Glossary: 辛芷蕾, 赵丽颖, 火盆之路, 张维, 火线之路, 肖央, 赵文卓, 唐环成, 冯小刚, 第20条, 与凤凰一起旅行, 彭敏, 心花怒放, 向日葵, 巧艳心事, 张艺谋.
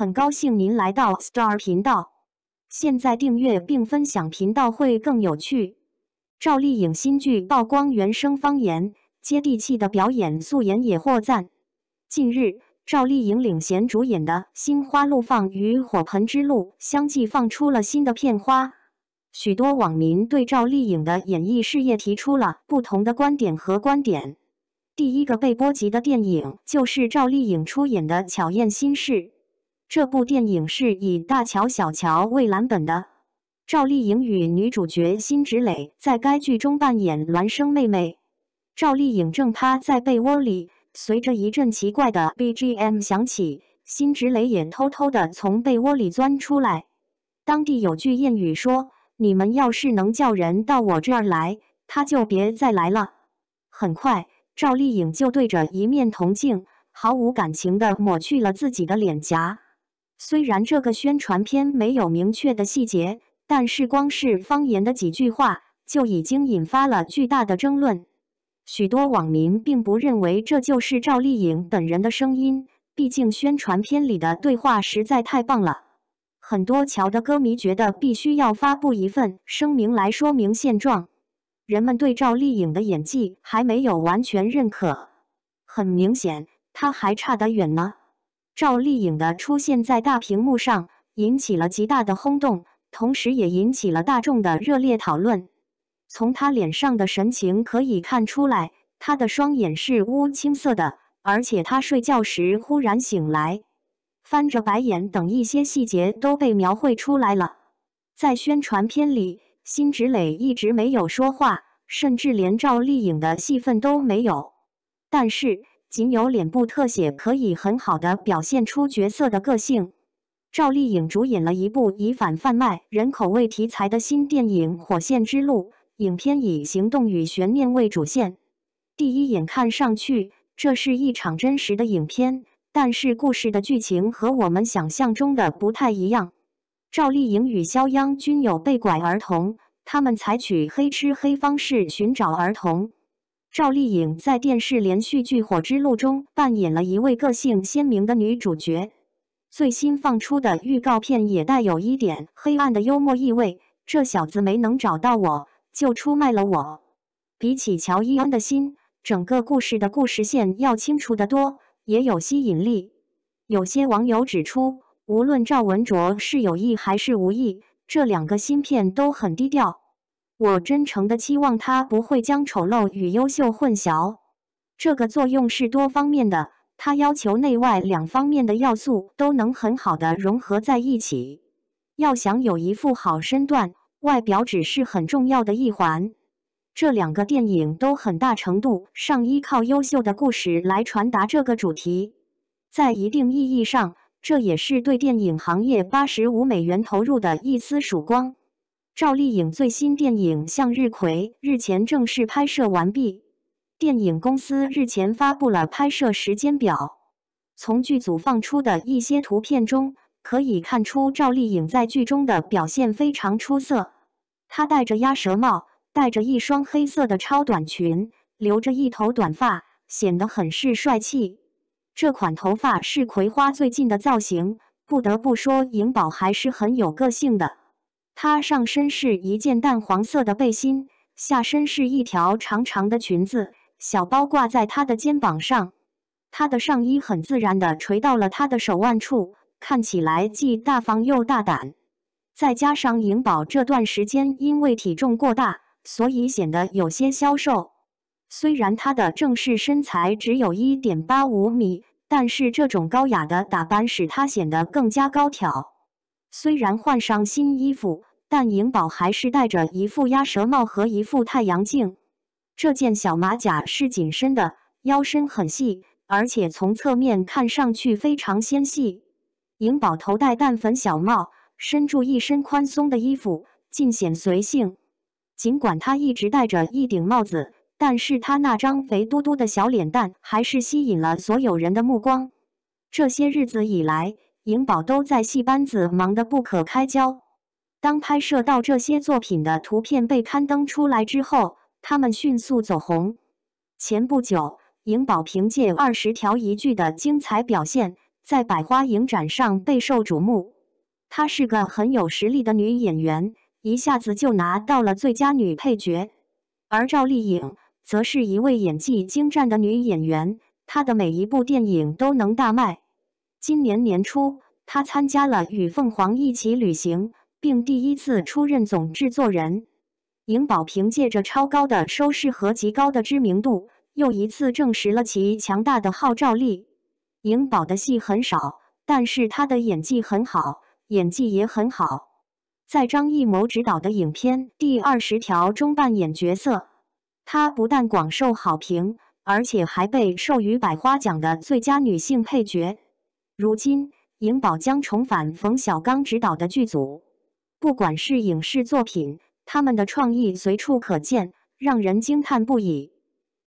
很高兴您来到 Star 频道，现在订阅并分享频道会更有趣。赵丽颖新剧曝光原生方言，接地气的表演素颜也获赞。近日，赵丽颖领衔主演的《心花怒放》与《火盆之路》相继放出了新的片花。 许多网民对赵丽颖的演艺事业提出了不同的观点和观点。第一个被波及的电影就是赵丽颖出演的《巧艳心事》。这部电影是以大乔小乔为蓝本的，赵丽颖与女主角辛芷蕾在该剧中扮演孪生妹妹。赵丽颖正趴在被窝里，随着一阵奇怪的 BGM 响起，辛芷蕾也偷偷地从被窝里钻出来。当地有句谚语说， 你们要是能叫人到我这儿来，他就别再来了。很快，赵丽颖就对着一面铜镜毫无感情地抹去了自己的脸颊。虽然这个宣传片没有明确的细节，但是光是方言的几句话就已经引发了巨大的争论。许多网民并不认为这就是赵丽颖本人的声音，毕竟宣传片里的对话实在太棒了。 很多乔的歌迷觉得必须要发布一份声明来说明现状，人们对赵丽颖的演技还没有完全认可，很明显，她还差得远呢。赵丽颖的出现在大屏幕上引起了极大的轰动，同时也引起了大众的热烈讨论。从她脸上的神情可以看出来，她的双眼是乌青色的，而且她睡觉时忽然醒来， 翻着白眼等一些细节都被描绘出来了。在宣传片里，辛芷蕾一直没有说话，甚至连赵丽颖的戏份都没有。但是，仅有脸部特写可以很好的表现出角色的个性。赵丽颖主演了一部以反贩卖人口为题材的新电影《火线之路》，影片以行动与悬念为主线。第一眼看上去，这是一场真实的影片。 但是故事的剧情和我们想象中的不太一样。赵丽颖与肖央均有被拐儿童，他们采取黑吃黑方式寻找儿童。赵丽颖在电视连续剧《火之路》中扮演了一位个性鲜明的女主角。最新放出的预告片也带有一点黑暗的幽默意味。这小子没能找到我，就出卖了我。比起乔伊恩的心，整个故事的故事线要清楚得多， 也有吸引力。有些网友指出，无论赵文卓是有意还是无意，这两个新片都很低调。我真诚地期望他不会将丑陋与优秀混淆。这个作用是多方面的，他要求内外两方面的要素都能很好地融合在一起。要想有一副好身段，外表只是很重要的一环。 这两个电影都很大程度上依靠优秀的故事来传达这个主题，在一定意义上，这也是对电影行业85美元投入的一丝曙光。赵丽颖最新电影《向日葵》日前正式拍摄完毕，电影公司日前发布了拍摄时间表。从剧组放出的一些图片中可以看出，赵丽颖在剧中的表现非常出色，她戴着鸭舌帽， 戴着一双黑色的超短裙，留着一头短发，显得很是帅气。这款头发是葵花最近的造型，不得不说，颖宝还是很有个性的。她上身是一件淡黄色的背心，下身是一条长长的裙子，小包挂在她的肩膀上。她的上衣很自然地垂到了她的手腕处，看起来既大方又大胆。再加上颖宝这段时间因为体重过大， 所以显得有些消瘦。虽然她的正式身材只有 1.85 米，但是这种高雅的打扮使她显得更加高挑。虽然换上新衣服，但颖宝还是戴着一副鸭舌帽和一副太阳镜。这件小马甲是紧身的，腰身很细，而且从侧面看上去非常纤细。颖宝头戴淡粉小帽，身着一身宽松的衣服，尽显随性。 尽管她一直戴着一顶帽子，但是她那张肥嘟嘟的小脸蛋还是吸引了所有人的目光。这些日子以来，颖宝都在戏班子忙得不可开交。当拍摄到这些作品的图片被刊登出来之后，他们迅速走红。前不久，颖宝凭借20条一句的精彩表现，在百花影展上备受瞩目。她是个很有实力的女演员，一下子就拿到了最佳女配角。而赵丽颖则是一位演技精湛的女演员，她的每一部电影都能大卖。今年年初，她参加了《与凤凰一起旅行》，并第一次出任总制作人。 颖宝凭借着超高的收视和极高的知名度，又一次证实了其强大的号召力。颖宝的戏很少，但是她的演技很好，演技也很好。在张艺谋执导的影片《第20条》中扮演角色，她不但广受好评，而且还被授予百花奖的最佳女性配角。如今，颖宝将重返冯小刚执导的剧组，不管是影视作品。 他们的创意随处可见，让人惊叹不已。